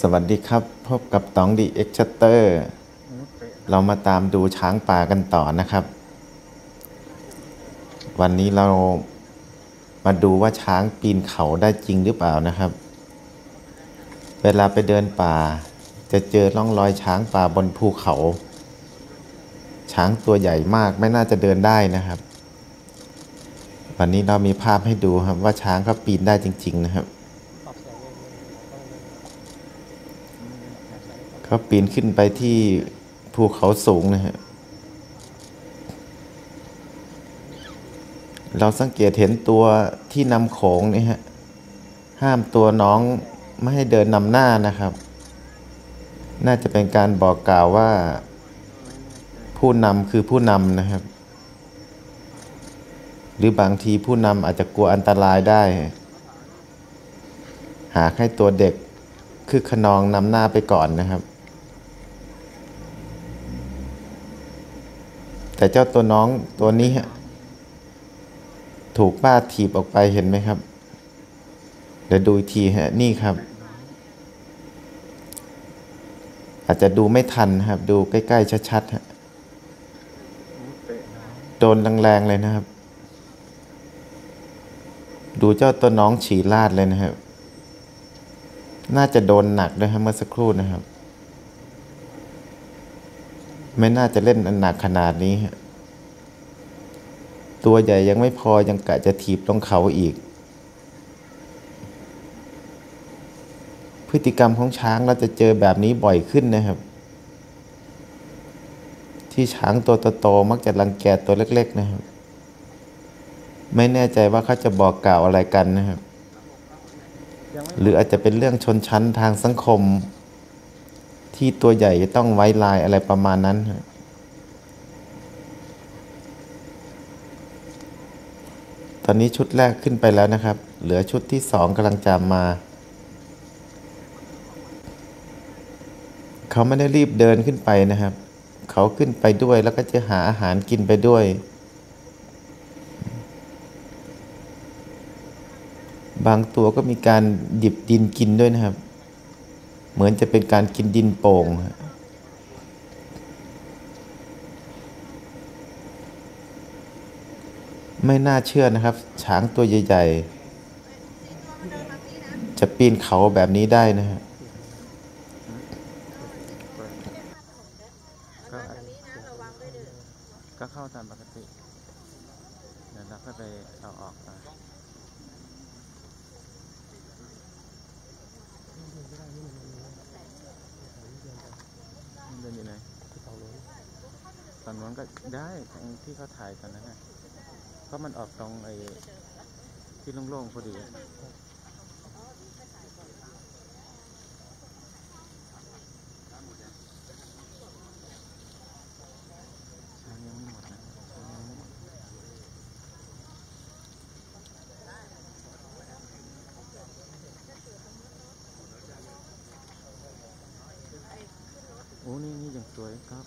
สวัสดีครับพบกับต๋องดีเอ็กชัตเตอร์เรามาตามดูช้างป่ากันต่อนะครับวันนี้เรามาดูว่าช้างปีนเขาได้จริงหรือเปล่านะครับเวลาไปเดินป่าจะเจอร่องรอยช้างป่าบนภูเขาช้างตัวใหญ่มากไม่น่าจะเดินได้นะครับวันนี้เรามีภาพให้ดูครับว่าช้างก็ปีนได้จริงๆนะครับเขาปีนขึ้นไปที่ภูเขาสูงนะฮะเราสังเกตเห็นตัวที่นำโขงนี่ฮะห้ามตัวน้องไม่ให้เดินนำหน้านะครับน่าจะเป็นการบอกกล่าวว่าผู้นำคือผู้นำนะครับหรือบางทีผู้นำอาจจะกลัวอันตรายได้หากให้ตัวเด็กคือขนองนำหน้าไปก่อนนะครับแต่เจ้าตัวน้องตัวนี้ถูกป้าถีบออกไปเห็นไหมครับเดี๋ยวดูอีกทีฮะนี่ครับอาจจะดูไม่ทันครับดูใกล้ๆชัดๆฮะโดนแรงๆเลยนะครับดูเจ้าตัวน้องฉี่ลาดเลยนะครับน่าจะโดนหนักด้วยครับเมื่อสักครู่นะครับไม่น่าจะเล่นอันหนักขนาดนี้ฮะตัวใหญ่ยังไม่พอยังกะจะถีบลงเขาอีกพฤติกรรมของช้างเราจะเจอแบบนี้บ่อยขึ้นนะครับที่ช้างตัวโตๆมักจะรังแกตัวเล็กๆนะครับไม่แน่ใจว่าเขาจะบอกกล่าวอะไรกันนะครับหรืออาจจะเป็นเรื่องชนชั้นทางสังคมที่ตัวใหญ่จะต้องไว้ลายอะไรประมาณนั้นตอนนี้ชุดแรกขึ้นไปแล้วนะครับเหลือชุดที่สองกำลังจะมาเขาไม่ได้รีบเดินขึ้นไปนะครับเขาขึ้นไปด้วยแล้วก็จะหาอาหารกินไปด้วยบางตัวก็มีการดิบดินกินด้วยนะครับเหมือนจะเป็นการกินดินโป่งไม่น่าเชื่อนะครับช้างตัวใหญ่ๆจะปีนเขาแบบนี้ได้นะครับก็เข้าตามปกติเดี๋ยวเราก็ไปเอาออกมาอยู่ไหนตอนนั้นก็ได้ที่เขาถ่ายตอนนั้นเพราะมันออกตรงไอ้ที่โล่งๆพอดีโอ้ นี่อย่างสวยครับ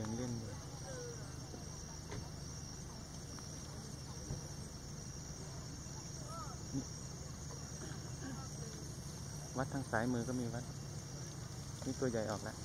ยังเล่นอยู่ วัดทางซ้ายมือก็มีวัดนี่ตัวใหญ่ออกแล้ว